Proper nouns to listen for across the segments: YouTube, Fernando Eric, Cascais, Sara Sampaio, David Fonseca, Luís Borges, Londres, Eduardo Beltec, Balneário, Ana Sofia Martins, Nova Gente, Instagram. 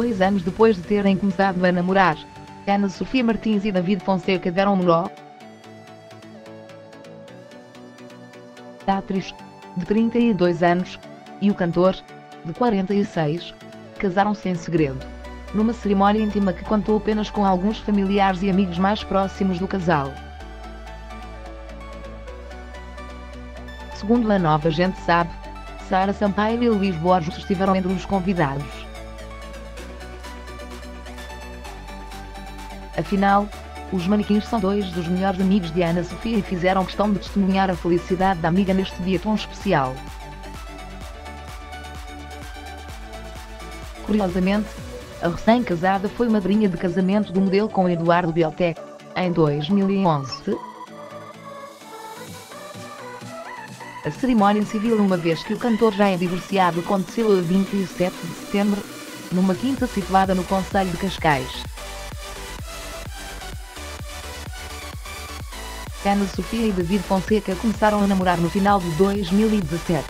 2 anos depois de terem começado a namorar. Ana Sofia Martins e David Fonseca deram um nó. A atriz, de 32 anos, e o cantor, de 46, casaram-se em segredo, numa cerimónia íntima que contou apenas com alguns familiares e amigos mais próximos do casal. Segundo a Nova Gente sabe, Sara Sampaio e Luís Borges estiveram entre os convidados. Afinal, os manequins são dois dos melhores amigos de Ana Sofia e fizeram questão de testemunhar a felicidade da amiga neste dia tão especial. Curiosamente, a recém-casada foi madrinha de casamento do modelo com Eduardo Beltec, em 2011. A cerimónia civil, uma vez que o cantor já é divorciado, aconteceu a 27 de setembro, numa quinta situada no concelho de Cascais. Ana Sofia e David Fonseca começaram a namorar no final de 2017.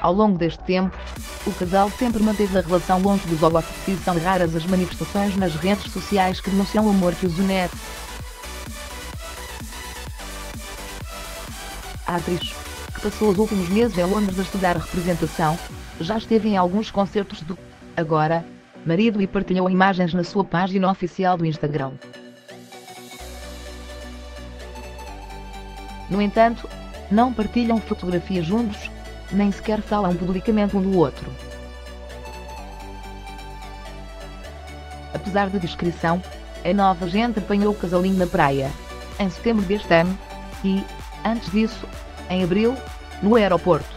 Ao longo deste tempo, o casal sempre manteve a relação longe dos holofotes e são raras as manifestações nas redes sociais que denunciam o amor que os une. A atriz, que passou os últimos meses em Londres a estudar representação, já esteve em alguns concertos do agora marido e partilhou imagens na sua página oficial do Instagram. No entanto, não partilham fotografias juntos, nem sequer falam publicamente um do outro. Apesar da discrição, a Nova Gente apanhou o casalinho na praia, em setembro deste ano, e, antes disso, em abril, no aeroporto.